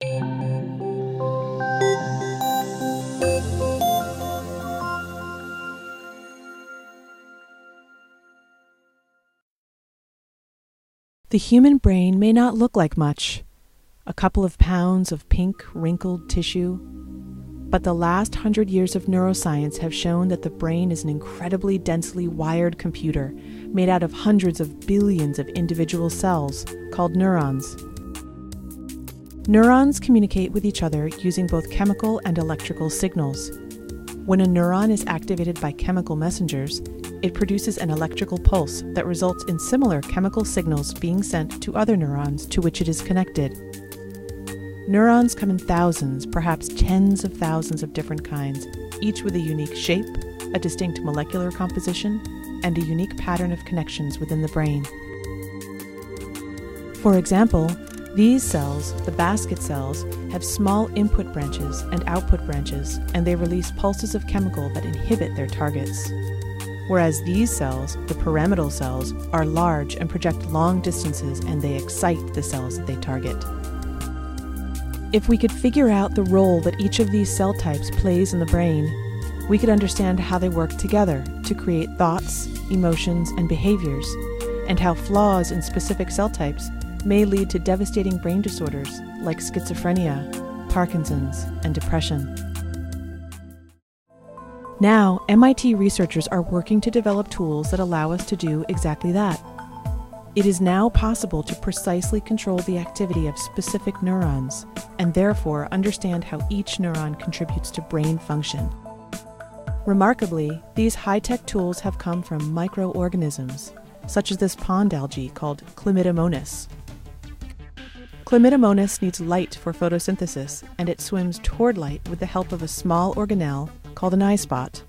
The human brain may not look like much, a couple of pounds of pink, wrinkled tissue, but the last 100 years of neuroscience have shown that the brain is an incredibly densely wired computer made out of hundreds of billions of individual cells called neurons. Neurons communicate with each other using both chemical and electrical signals. When a neuron is activated by chemical messengers, it produces an electrical pulse that results in similar chemical signals being sent to other neurons to which it is connected. Neurons come in thousands, perhaps tens of thousands of different kinds, each with a unique shape, a distinct molecular composition, and a unique pattern of connections within the brain. For example, these cells, the basket cells, have small input branches and output branches, and they release pulses of chemical that inhibit their targets. Whereas these cells, the pyramidal cells, are large and project long distances, and they excite the cells that they target. If we could figure out the role that each of these cell types plays in the brain, we could understand how they work together to create thoughts, emotions, and behaviors, and how flaws in specific cell types may lead to devastating brain disorders like schizophrenia, Parkinson's, and depression. Now, MIT researchers are working to develop tools that allow us to do exactly that. It is now possible to precisely control the activity of specific neurons, and therefore understand how each neuron contributes to brain function. Remarkably, these high-tech tools have come from microorganisms, such as this pond algae called Chlamydomonas. Chlamydomonas needs light for photosynthesis, and it swims toward light with the help of a small organelle called an eye spot.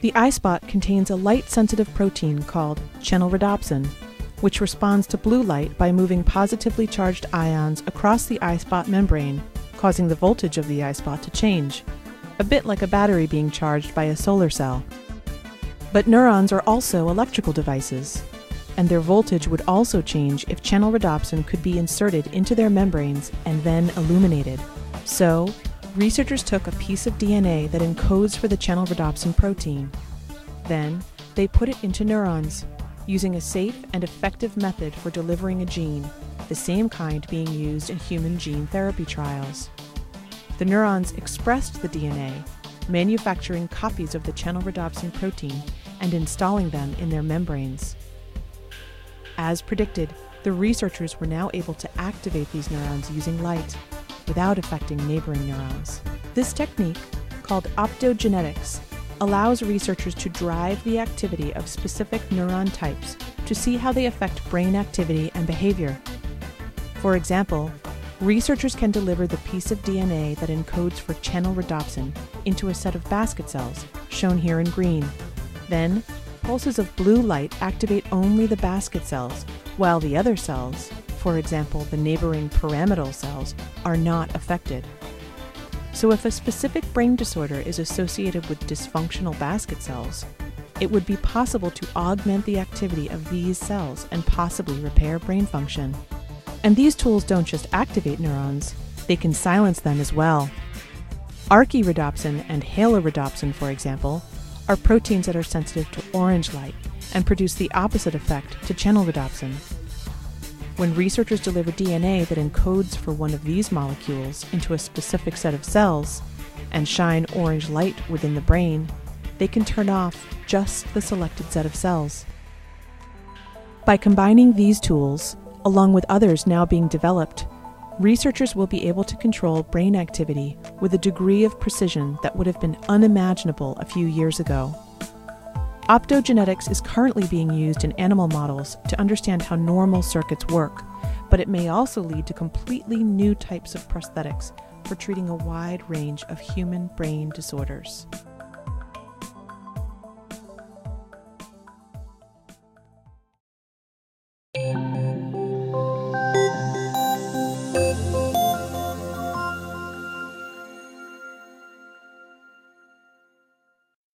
The eye spot contains a light-sensitive protein called channelrhodopsin, which responds to blue light by moving positively charged ions across the eye spot membrane, causing the voltage of the eye spot to change, a bit like a battery being charged by a solar cell. But neurons are also electrical devices, and their voltage would also change if channelrhodopsin could be inserted into their membranes and then illuminated. So, researchers took a piece of DNA that encodes for the channelrhodopsin protein. Then, they put it into neurons, using a safe and effective method for delivering a gene, the same kind being used in human gene therapy trials. The neurons expressed the DNA, manufacturing copies of the channelrhodopsin protein and installing them in their membranes. As predicted, the researchers were now able to activate these neurons using light, without affecting neighboring neurons. This technique, called optogenetics, allows researchers to drive the activity of specific neuron types to see how they affect brain activity and behavior. For example, researchers can deliver the piece of DNA that encodes for channelrhodopsin into a set of basket cells, shown here in green. Then, pulses of blue light activate only the basket cells, while the other cells, for example, the neighboring pyramidal cells, are not affected. So if a specific brain disorder is associated with dysfunctional basket cells, it would be possible to augment the activity of these cells and possibly repair brain function. And these tools don't just activate neurons, they can silence them as well. Archaerhodopsin and halorhodopsin, for example, are proteins that are sensitive to orange light and produce the opposite effect to channelrhodopsin. When researchers deliver DNA that encodes for one of these molecules into a specific set of cells and shine orange light within the brain, they can turn off just the selected set of cells. By combining these tools, along with others now being developed, researchers will be able to control brain activity with a degree of precision that would have been unimaginable a few years ago. Optogenetics is currently being used in animal models to understand how normal circuits work, but it may also lead to completely new types of prosthetics for treating a wide range of human brain disorders.